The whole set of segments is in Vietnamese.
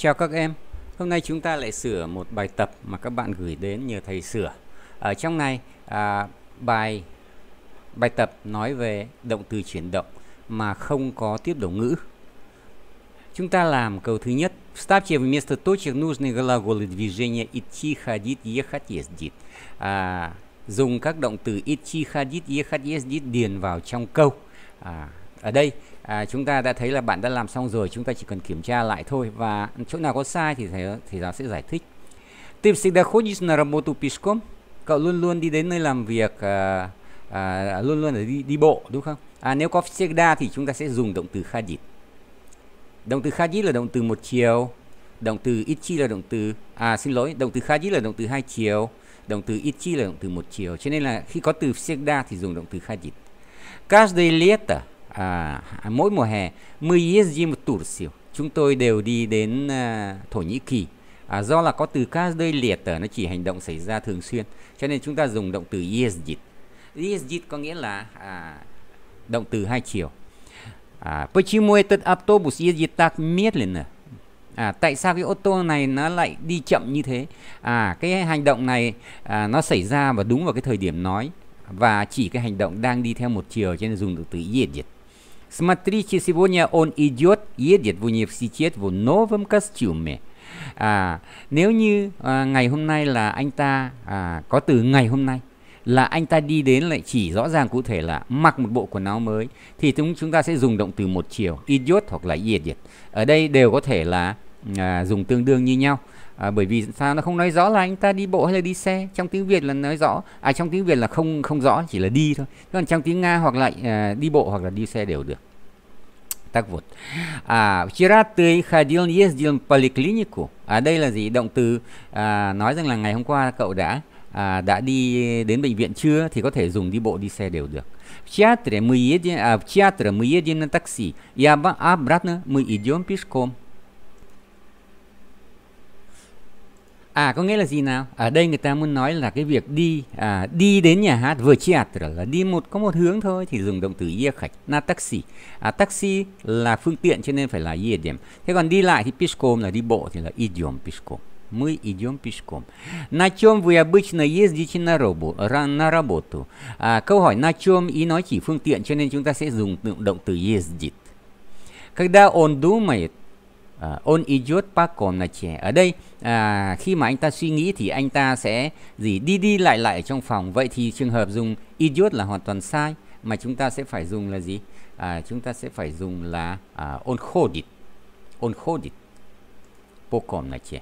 Chào các em, hôm nay chúng ta lại sửa một bài tập mà các bạn gửi đến nhờ thầy sửa. Ở trong này bài tập nói về động từ chuyển động mà không có tiếp đầu ngữ. Chúng ta làm câu thứ nhất. Ставьте вместо точек нужные глаголы движения идти, ходить, ехать, ездить. Dùng các động từ идти, ходить, ехать, ездить điền vào trong câu. Ở đây chúng ta đã thấy là bạn đã làm xong rồi, chúng ta chỉ cần kiểm tra lại thôi, và chỗ nào có sai thì thầy giáo sẽ giải thích. Ты всегда ходишь на работу пешком? Cậu luôn luôn đi đến nơi làm việc, luôn luôn là đi bộ, đúng không? Nếu có всегда thì chúng ta sẽ dùng động từ ходить. Động từ ходить là động từ một chiều, động từ идти là động từ động từ ходить là động từ hai chiều, động từ идти là động từ một chiều. Cho nên là khi có từ всегда thì dùng động từ ходить. Каждое лето, mỗi mùa hè, мы ездим в Турцию, chúng tôi đều đi đến Thổ Nhĩ Kỳ. Do là có từ каждое лето, nó chỉ hành động xảy ra thường xuyên, cho nên chúng ta dùng động từ ездить. Ездить có nghĩa là động từ hai chiều. Почему этот автобус ездит так медленно? Tại sao cái ô tô này nó lại đi chậm như thế? Cái hành động này nó xảy ra và đúng vào cái thời điểm nói, và chỉ cái hành động đang đi theo một chiều, cho nên dùng động từ ездит. Смотрите, сегодня он идет, едет в университет в новом костюме. Nếu như ngày hôm nay là anh ta, có từ ngày hôm nay là anh ta đi đến, lại chỉ rõ ràng cụ thể là mặc một bộ quần áo mới, thì chúng ta sẽ dùng động từ một chiều, идет hoặc là едет. Ở đây đều có thể là dùng tương đương như nhau. Bởi vì sao, nó không nói rõ là anh ta đi bộ hay là đi xe. Trong tiếng Việt là nói rõ, trong tiếng Việt là không rõ, chỉ là đi thôi. Còn trong tiếng Nga hoặc là đi bộ hoặc là đi xe đều được. Так вот. Вчера ты ходил, ездил в поликлинику. Đây là gì? Động từ nói rằng là ngày hôm qua cậu đã đi đến bệnh viện chưa, thì có thể dùng đi bộ, đi xe đều được. В театр мы едем на такси, и обратно мы идем пешком. Có nghĩa là gì nào? Ở đây người ta muốn nói là cái việc đi đến nhà hát, vừa театр là đi có một hướng thôi, thì dùng động từ ехать, на такси. Taxi là phương tiện, cho nên phải là едем. Thế còn đi lại thì пешком là đi bộ, thì là идем пешком. Мы идем пешком. На чем вы обычно ездите на работу? Câu hỏi на чем ý nói chỉ phương tiện, cho nên chúng ta sẽ dùng động từ ездит. Когда он думает, он идет по комнате. Ở đây khi mà anh ta suy nghĩ thì anh ta sẽ đi lại trong phòng. Vậy thì trường hợp dùng идет là hoàn toàn sai, mà chúng ta sẽ phải dùng là gì? Chúng ta sẽ phải dùng là он ходит по комнате.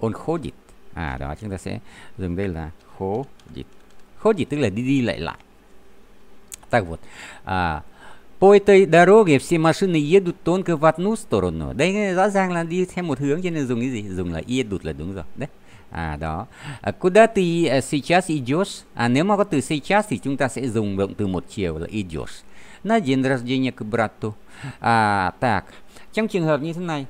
Он ходит. Đó, chúng ta sẽ dùng đây là ходит. Ходит tức là đi lại. Так вот. По этой дороге все машины едут только в одну сторону. Đây rõ ràng là đi theo một hướng, cho nên dùng cái gì? Dùng là едут là đúng rồi. Đấy. Đó. Куда ты сейчас идёшь? Nếu mà có từ сейчас thì chúng ta sẽ dùng động từ một chiều là идёшь. На день рождения к брату. Trong trường hợp như thế này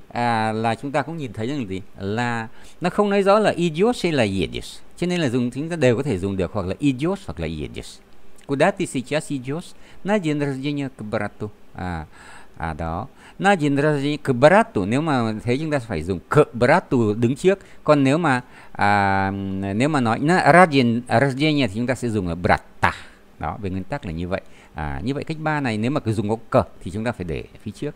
là chúng ta cũng nhìn thấy rằng gì? Là nó không nói rõ là идёшь hay là едешь. Cho nên là chúng ta đều có thể dùng được, hoặc là идёшь hoặc là едешь. Куда ты сейчас идешь? На день рождения к брату. Đó. На день рождения к брату. Nếu mà thế chúng ta phải dùng к брату đứng trước. Còn nếu mà nói на день рождения thì chúng ta sẽ dùng là брата. Đó, về nguyên tắc là như vậy. Như vậy cách 3 này, nếu mà cứ dùng có cờ thì chúng ta phải để phía trước.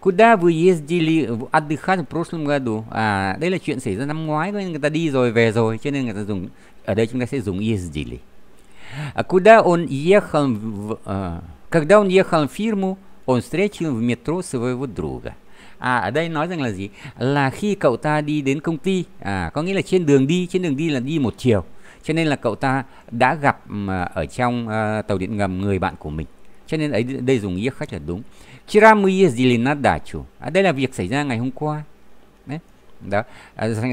Куда вы ездили отдыхать в прошлом году? Đây là chuyện xảy ra năm ngoái, nên người ta đi rồi về rồi, cho nên người ta dùng, ở đây chúng ta sẽ dùng ездили. Куда он ехал? Когда он ехал в фирму, он встретил в метро своего друга. Ở đây nói rằng là gì? Là khi cậu ta đi đến công ty, có nghĩa là trên đường đi là đi một chiều, cho nên là cậu ta đã gặp ở trong tàu điện ngầm người bạn của mình. Cho nên ở đây dùng ехать là đúng. Вчера мы ездили на дачу. Đây là việc xảy ra ngày hôm qua. Đấy. Đó,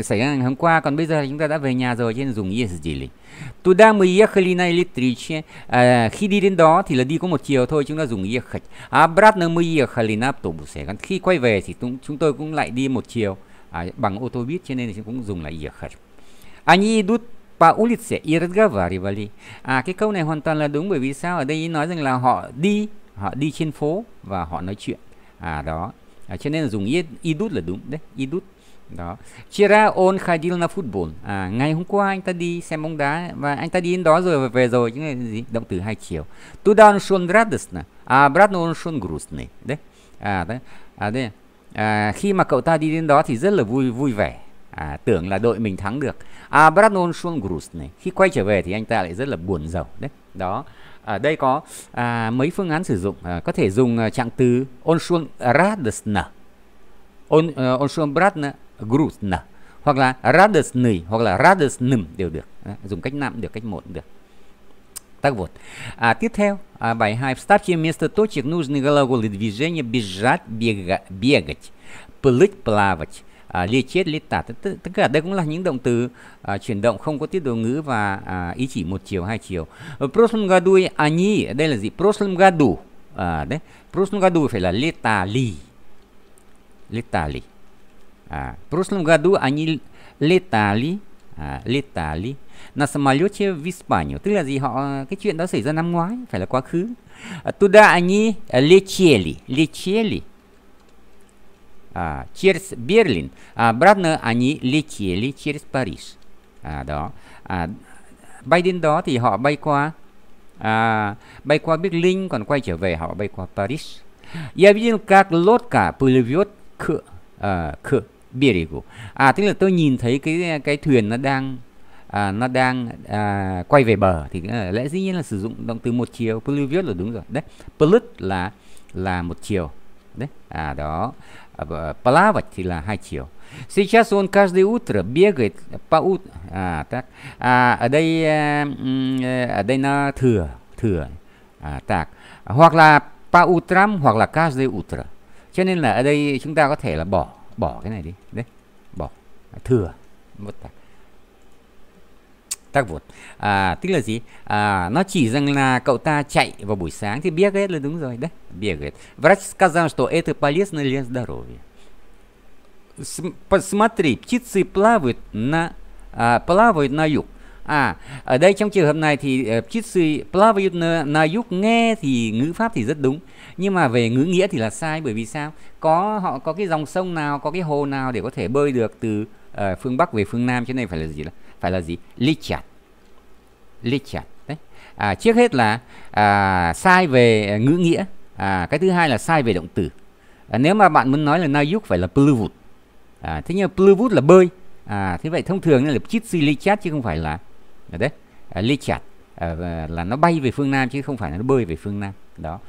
xảy ra ngày hôm qua, còn bây giờ chúng ta đã về nhà rồi, cho nên dùng ездили. Туда мы ехали на электричке. Khi đi đến đó thì là đi có một chiều thôi, chúng ta dùng ехать. Обратно мы ехали на автобусе. Còn khi quay về thì chúng tôi cũng lại đi một chiều bằng ô tô buýt, cho nên chúng cũng dùng là ехать. Они идут по улице и разговаривали. Cái câu này hoàn toàn là đúng, bởi vì sao? Ở đây nói rằng là họ đi trên phố và họ nói chuyện. Đó, cho nên là dùng идут là đúng đấy, идут. Đó. Chira on khaydil na football. À, ngày hôm qua anh ta đi xem bóng đá và anh ta đi đến đó rồi và về rồi, những cái gì động từ hai chiều. Tudan shon radostna, a bratno shon grustny. Đấy. À đấy. À đây. À, khi mà cậu ta đi đến đó thì rất là vui vẻ. À, tưởng là đội mình thắng được. À, bratno shon grustny. Khi quay trở về thì anh ta lại rất là buồn rầu đấy. Đó. Ở đây có mấy phương án sử dụng. Có thể dùng trạng từ on shon radostna. On shon bratna grustna, hoặc là radostny, hoặc là radostnym đều được. Đấy, dùng cách nào cũng được, cách một cũng được. Так вот. Tiếp theo, bài 2. Вставьте вместо точек нужные глаголы движения бежать, бегать, плыть, плавать, лететь, летать. Tất cả đây cũng là những động từ chuyển động không có tiết độ ngữ và ý chỉ một chiều, hai chiều. В прошлом году они, đây là gì? В прошлом году. Đấy. В прошлом году phải là летали. Летали. В прошлом году они летали, летали на самолете в Испанию. Tức là gì? Họ, cái chuyện đó xảy ra năm ngoái, phải là quá khứ. Туда они летели, летели через Берлин. Обратно они летели через Париж. Đó. Bay đến đó thì họ bay qua Berlin, còn quay trở về họ bay qua Paris. Я видел, как лодка плывет к берегу. Tức là tôi nhìn thấy cái thuyền nó đang quay về bờ, thì lẽ dĩ nhiên là sử dụng động từ một chiều. Pluvius là đúng rồi đấy. Plus là một chiều đấy. Đó. Плавать thì là hai chiều. Сейчас он каждое утро бегает по утру. Так. Ở đây nó thừa. Так. Hoặc là по утрам, hoặc là каждое утро. Cho nên là ở đây chúng ta có thể là bỏ cái này đi đấy, bỏ thừa một tác vụt. Tức là gì? Nó chỉ rằng là cậu ta chạy vào buổi sáng thì biết hết là đúng rồi đấy, biết hết. Врач сказал, что это полезно для здоровья. Посмотри, птицы плавают на юг. Ở đây trong trường hợp này thì птицы плавают на юг nghe thì ngữ pháp thì rất đúng, nhưng mà về ngữ nghĩa thì là sai. Bởi vì sao? Họ có cái dòng sông nào, có cái hồ nào để có thể bơi được từ phương Bắc về phương Nam, cho nên phải là gì? Lechad đấy. Trước hết là sai về ngữ nghĩa, cái thứ hai là sai về động từ. Nếu mà bạn muốn nói là na yuk phải là pluvut. Thế nhưng pluvut là bơi. Thế vậy thông thường là птицы lechad chứ không phải là đấy. Lechad là nó bay về phương Nam chứ không phải là nó bơi về phương Nam. Đó.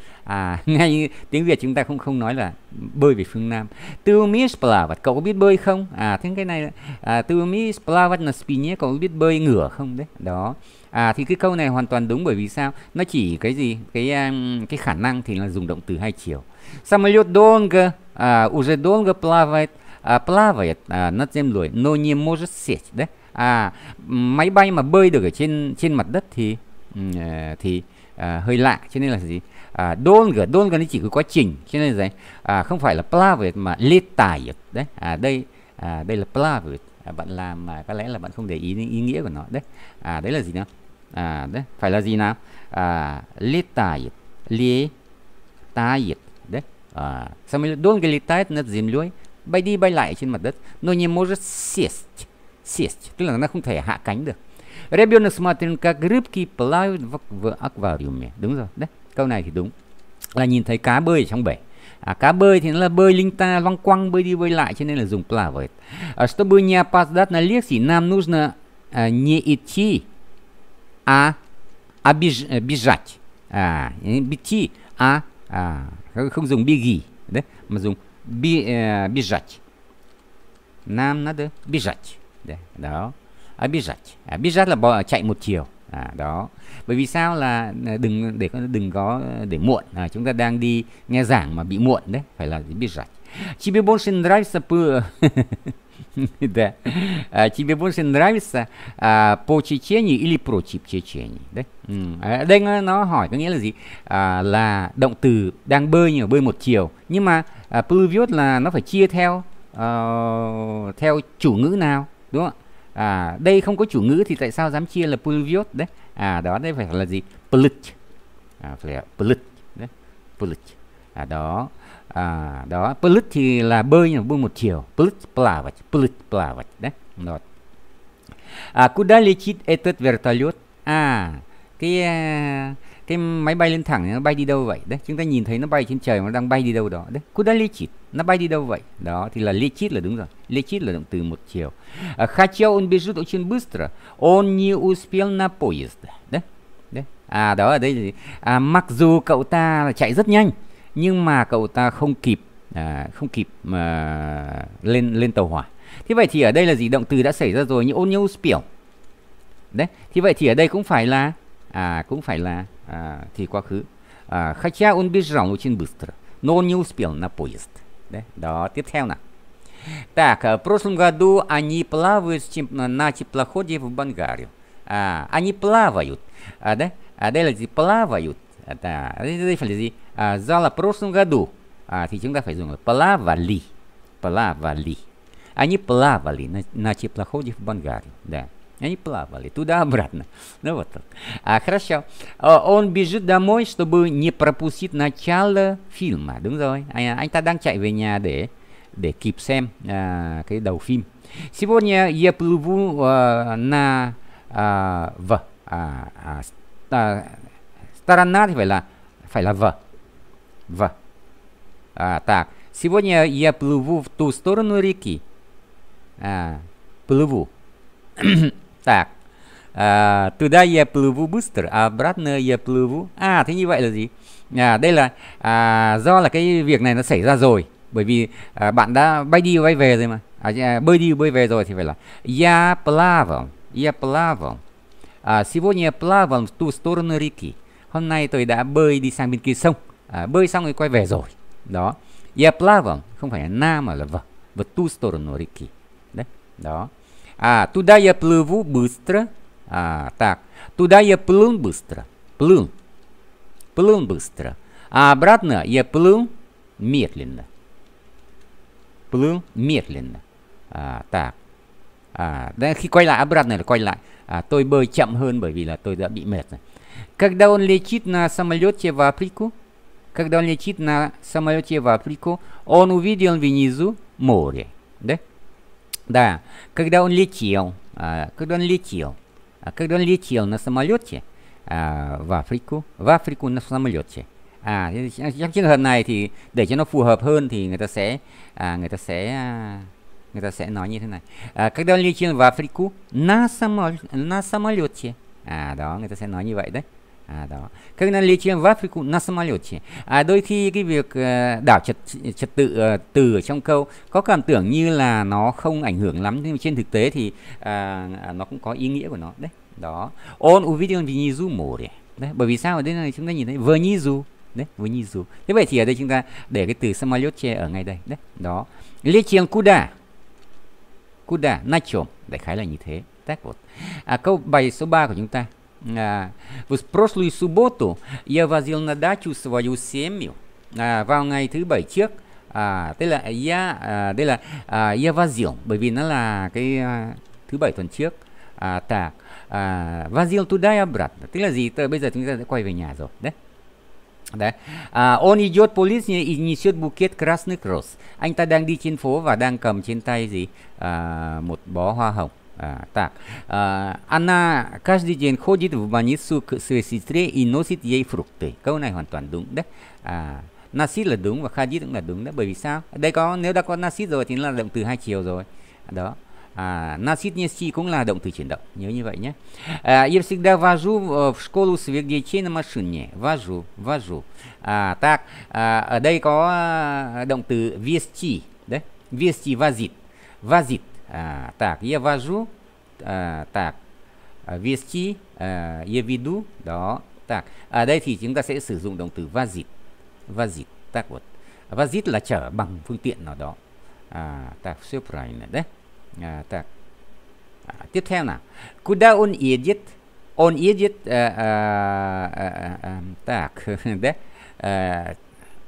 Ngay tiếng Việt chúng ta không nói là bơi về phương Nam. Ты умеешь плавать? Cậu có biết bơi không? Thế cái này Ты умеешь плавать на спине? Cậu có biết bơi ngửa không đấy? Đó. Thì cái câu này hoàn toàn đúng, bởi vì sao? Nó chỉ cái gì? Cái khả năng thì là dùng động từ hai chiều. Самолет долго, уже долго плавает, плавает над землей, но не может сесть. Đấy. Máy bay mà bơi được ở trên mặt đất thì hơi lạ, cho nên là gì? Долго nó chỉ có quá trình, cho nên là không phải là плавает mà летает đấy. Đây là плавает. Bạn làm mà có lẽ là bạn không để ý đến ý nghĩa của nó đấy. Đấy là gì nào? Đấy phải là gì nào? Летает đấy. Самолет долго летает над землей, bay đi bay lại trên mặt đất. Но не может сесть. Сесть tức là nó không thể hạ cánh được. Ребенок смотрит, как рыбки плавают в аквариуме. Đúng rồi đấy, câu này thì đúng là nhìn thấy cá bơi ở trong bể. Cá bơi thì nó là bơi linh ta, loăng quăng, bơi đi bơi lại, cho nên là dùng плавает. Чтобы не опоздать на лекции, нам нужно не идти, а бежать. Идти, không dùng беги đấy, mà dùng бежать. Нам надо бежать. Đó. Бежать là chạy một chiều. Đó. Bởi vì sao là đừng có để muộn. Chúng ta đang đi nghe giảng mà bị muộn đấy, phải là бежать. Тебе больше нравится по течению или против течения. Đấy. Ở đây nó hỏi có nghĩa là gì? Là động từ đang bơi nhưng mà bơi một chiều, nhưng mà плывёт là nó phải chia theo chủ ngữ nào, đúng không? Đây không có chủ ngữ thì tại sao dám chia là pluviot đấy? Đó, đây phải là gì? Plych. Plych đấy. Plych. Đó. Đó, plut thì là bơi nhưng mà bơi một chiều. Plut plavat đấy. Rồi. Куда летит этот вертолет? Cái máy bay lên thẳng nó bay đi đâu vậy? Đấy, chúng ta nhìn thấy nó bay trên trời mà nó đang bay đi đâu đó. Đấy, куда летит? Nó bay đi đâu vậy? Đó thì là летит là đúng rồi. Летит là động từ một chiều. Хотя он бежит очень быстро, он не успел на поезд. Đấy. Đấy. Đó ở đây mặc dù cậu ta là chạy rất nhanh nhưng mà cậu ta không kịp mà lên tàu hỏa. Thế vậy thì ở đây là gì? Động từ đã xảy ra rồi như он не успел. Đấy, thì vậy thì ở đây cũng phải là thì quá khứ. Хотя он бежал очень быстро, но он не успел на поезд. Đó, tiếp theo nào. Так, в прошлом году они плавают на теплоходе в Болгарию. Они плавают. Đây là gì? Плавают. Đây phải là gì? Do là прошлом году thì chúng ta phải dùng là плавали. Плавали. Они плавали на теплоходе в Болгарию. Да. Они плавали туда-обратно. Ну вот так. Хорошо. Он бежит домой, чтобы не пропустить начало фильма. Đúng rồi. Anh ta đang chạy về nhà để kịp xem cái đầu phim. Сегодня я плыву на в. Сторона thì phải là в. Так. Сегодня я плыву в ту сторону реки. Плыву. Так, туда я плыву быстро, а обратно я плыву. Thế như vậy là gì? Đây là do là cái việc này nó xảy ra rồi, bởi vì bạn đã bay đi bay về rồi mà, bơi đi bơi về rồi thì phải là я плавал, сегодня я плавал в ту сторону реки. Hôm nay tôi đã bơi đi sang bên kia sông, bơi xong rồi quay về rồi. Đó, я плавал không phải là на mà là в ту сторону реки. Đấy, đó. Туда я плыву быстро. Так, туда я плыл быстро. Плыл быстро. А обратно я плыл медленно. Так. Đấy, khi quay lại обратно là quay lại. Tôi bơi chậm hơn bởi vì là tôi đã bị mệt rồi. Когда он летит на самолете в Африку? Он увидел внизу море. Đấy. Да, когда он летел на самолете в Африку на самолете. Trong trường hợp này thì để cho nó phù hợp hơn thì người ta sẽ nói như thế này. Когда он летел в Африку на самолете. Đó, người ta sẽ nói như vậy đấy. Đó. Когда он летел в Африку на самолете. Đôi khi cái việc đảo trật tự từ ở trong câu có cảm tưởng như là nó không ảnh hưởng lắm, nhưng trên thực tế thì nó cũng có ý nghĩa của nó đấy. Đó. Он увидел внизу море. Đấy, bởi vì sao ở đây này chúng ta nhìn thấy внизу đấy, внизу. Thế vậy thì ở đây chúng ta để cái từ самолете ở ngay đây đấy. Đó. Летел куда? Куда? На чём? Đại khái là như thế. Câu bài số 3 của chúng ta. В прошлую субботу я возил на дачу свою семью. Vào ngày thứ bảy trước, tức là đây là я возил, bởi vì nó là cái thứ bảy tuần trước. Так, возил туда и обратно, tức là gì? Bây giờ chúng ta sẽ quay về nhà rồi đấy. Đấy. Он идет по лестнице и несет букет красных роз. Anh ta đang đi trên phố và đang cầm trên tay gì? Một bó hoa hồng. Так, она каждый день ходит в больницу к своей сестре и носит ей фрукты. Câu này hoàn toàn đúng đấy. Nasit là đúng và khadit cũng là đúng đấy. Bởi vì sao? Đây có, nếu đã có nasit rồi thì là động từ hai chiều rồi. Đó. Nasit nesi cũng là động từ chuyển động. Nhớ như vậy nhé. Я всегда вожу в школу своих детей на машине. Вожу. Так, ở đây có động từ viesti đấy. Viesti vazit. Так, я вожу, так, вести, я веду, đó, так. Ở đây thì chúng ta sẽ sử dụng động từ возить, так вот. Возить là chở bằng phương tiện nào đó. Так, все правильно, да? Так. Tiếp theo nào. Куда он едет? Он едет, так, да?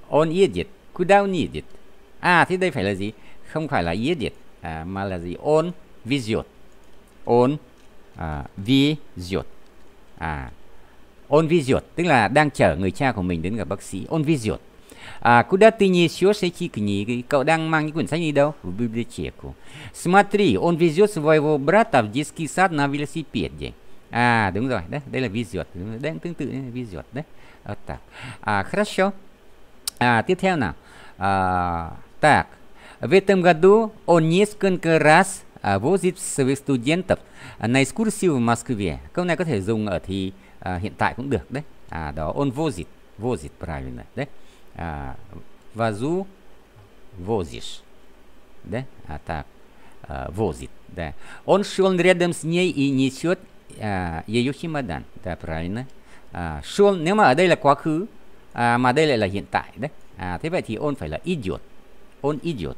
Он едет. Куда он едет? Thế đây phải là gì? Không phải là едет. Mà là gì? Он везет. Он везет, tức là đang chở người cha của mình đến gặp bác sĩ. Он везет. Куда ты несешь эти книги? Đang mang những quyển sách đi đâu? В библиотеку. Смотри, он везет своего брата в детский сад на велосипеде. À đúng rồi, đấy, đây là visual, đây cũng tương tự là visual đấy. Хорошо. Tiếp theo nào. Так. В этом году он несколько раз возит своих студентов на экскурсию в Москве. Câu này có thể dùng ở thì hiện tại cũng được đấy. Đó, он возит, возит правильно đấy. Возу, возишь. Да? Так. Возит, да. Он шел рядом с ней и несет ее чемодан. Да, правильно. Шел, nếu mà ở đây là quá khứ, mà đây lại là hiện tại đấy. Thế vậy thì он phải là идет. Он идет.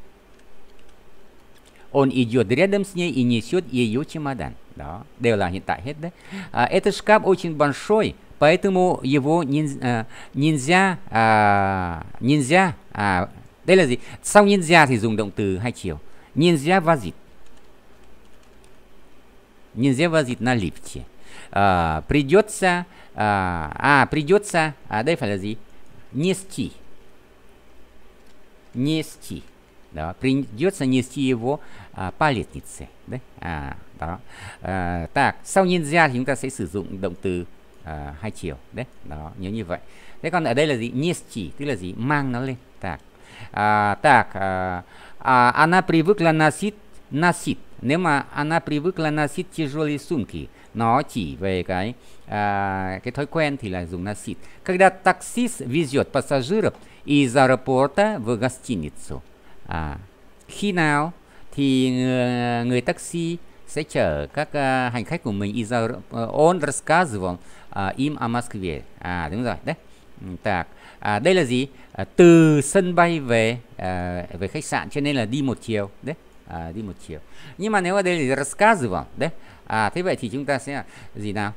Он идет рядом с ней и несет ее чемодан. Đó, đều là hiện tại hết đấy. Этот шкаф очень большой, поэтому его нельзя. Đây là gì? Sau нельзя thì dùng động từ hai chiều. Нельзя возить. Нельзя возить на лифте. Придется. Придется. Đây phải là gì? Нести. Нести. Да, придется нести его по лестнице. Да? Đó. Так, sau нельзя thì chúng ta sẽ sử dụng động từ hai chiều. Đấy, đó, nhớ như vậy. Thế còn ở đây là gì? Нести, tức là gì? Mang nó lên. Так. Она привыкла носить. Nếu mà она привыкла носить тяжелые сумки, nó chỉ về cái thói quen thì là dùng носить. Когда таксист везет пассажиров из аэропорта в гостиницу. Khi nào thì người taxi sẽ chở các hành khách của mình. Он рассказывал им о Москве. Đúng rồi đấy. Đây là gì? Từ sân bay về khách sạn, cho nên là đi một chiều đấy. Đi một chiều. Nhưng mà nếu ở đây là рассказывал đấy. Thế vậy thì chúng ta sẽ gì nào?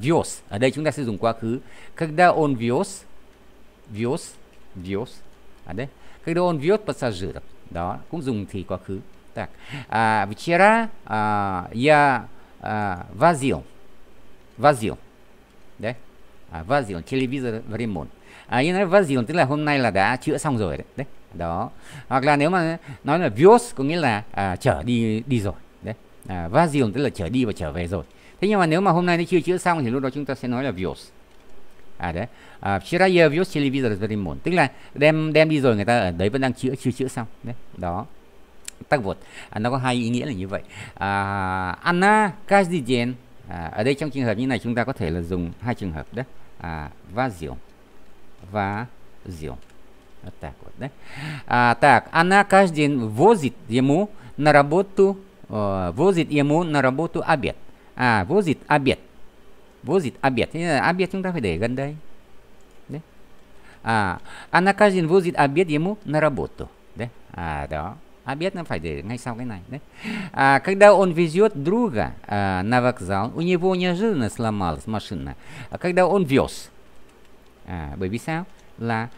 Вез. Ở đây chúng ta sẽ dùng quá khứ. Когда он вез, вез. Đấy. Когда он вез пассажиров. Đó, cũng dùng thì quá khứ. Так. Вчера я возил. Đấy. Возил телевизор в ремонт. Như nói возил tức là hôm nay là đã chữa xong rồi đấy. Đấy. Đó. Hoặc là nếu mà nói là vез có nghĩa là chở đi rồi. Đấy. Возил tức là chở đi và chở về rồi. Thế nhưng mà nếu mà hôm nay nó chưa chữa xong thì lúc đó chúng ta sẽ nói là вез. Đấy. Вчера я вез телевизор в ремонт. Tức là đem đi rồi, người ta ở đấy vẫn đang chưa chữa xong. Đấy. Đó. Так вот, nó có hai ý nghĩa là như vậy. Она каждый день. Ở đây trong trường hợp như này chúng ta có thể là dùng hai trường hợp đấy. Возил. Возил. Вот так вот, да? Так, она каждый день возит ему на работу обед. Возит обед. Возит обед. Обед chúng ta phải để gần đây. Đấy. Она каждый день возит обед ему на работу. Đấy. Đó. Обед nó phải để ngay sau cái này đấy. Когда он везет друга на вокзал, у него неожиданно сломалась машина. Когда он вез. Bởi vì sao? Là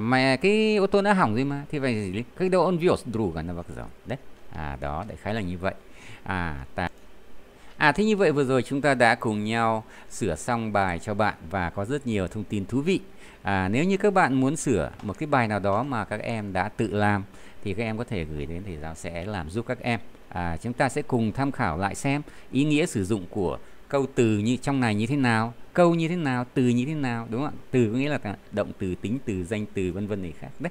mà cái ô tô nó hỏng rồi mà, thì phải gì? Когда он вез друга на вокзал. Đấy. Đó, đại khái là như vậy. Thế như vậy vừa rồi chúng ta đã cùng nhau sửa xong bài cho bạn và có rất nhiều thông tin thú vị. Nếu như các bạn muốn sửa một cái bài nào đó mà các em đã tự làm thì các em có thể gửi đến thầy giáo sẽ làm giúp các em. Chúng ta sẽ cùng tham khảo lại xem ý nghĩa sử dụng của câu từ như trong này như thế nào, câu như thế nào, từ như thế nào, đúng không ạ? Từ có nghĩa là động từ, tính từ, danh từ, vân vân này khác đấy.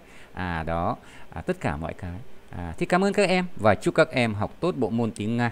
Đó, tất cả mọi cái. Thì cảm ơn các em và chúc các em học tốt bộ môn tiếng Nga.